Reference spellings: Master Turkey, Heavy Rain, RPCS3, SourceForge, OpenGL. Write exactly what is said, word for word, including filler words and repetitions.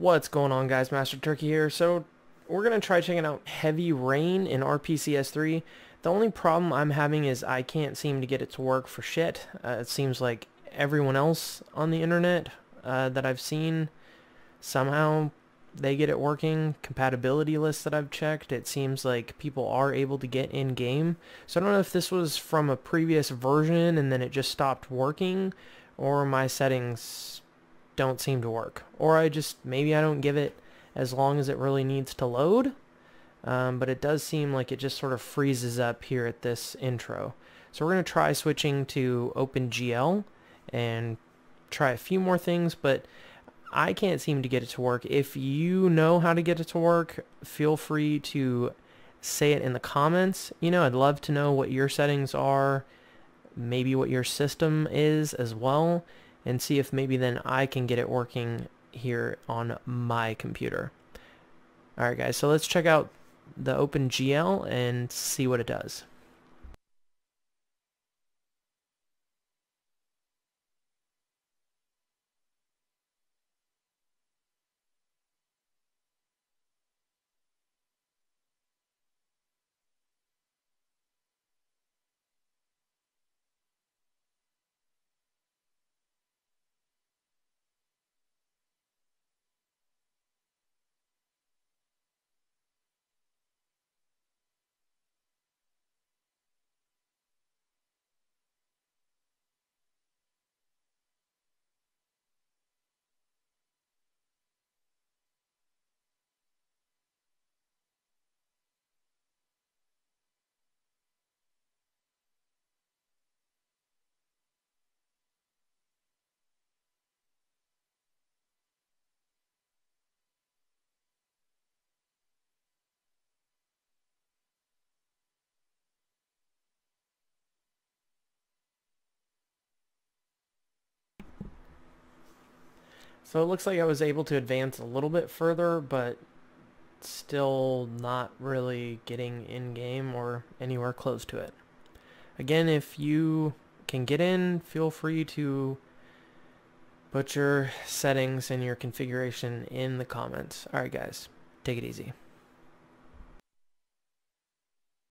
What's going on, guys? Master Turkey here. So we're gonna try checking out Heavy Rain in R P C S three. The only problem I'm having is I can't seem to get it to work for shit. Uh, it seems like everyone else on the internet uh, that I've seen, somehow they get it working. Compatibility lists that I've checked, it seems like people are able to get in game. So I don't know if this was from a previous version and then it just stopped working, or my settings don't seem to work, or I just maybe I don't give it as long as it really needs to load, um, but it does seem like it just sort of freezes up here at this intro. So we're gonna try switching to OpenGL and try a few more things, but I can't seem to get it to work. If you know how to get it to work, feel free to say it in the comments. You know, I'd love to know what your settings are, maybe what your system is as well, and see if maybe then I can get it working here on my computer. Alright guys, so let's check out the OpenGL and see what it does. So it looks like I was able to advance a little bit further, but still not really getting in game or anywhere close to it. Again, if you can get in, feel free to put your settings and your configuration in the comments. Alright guys, take it easy.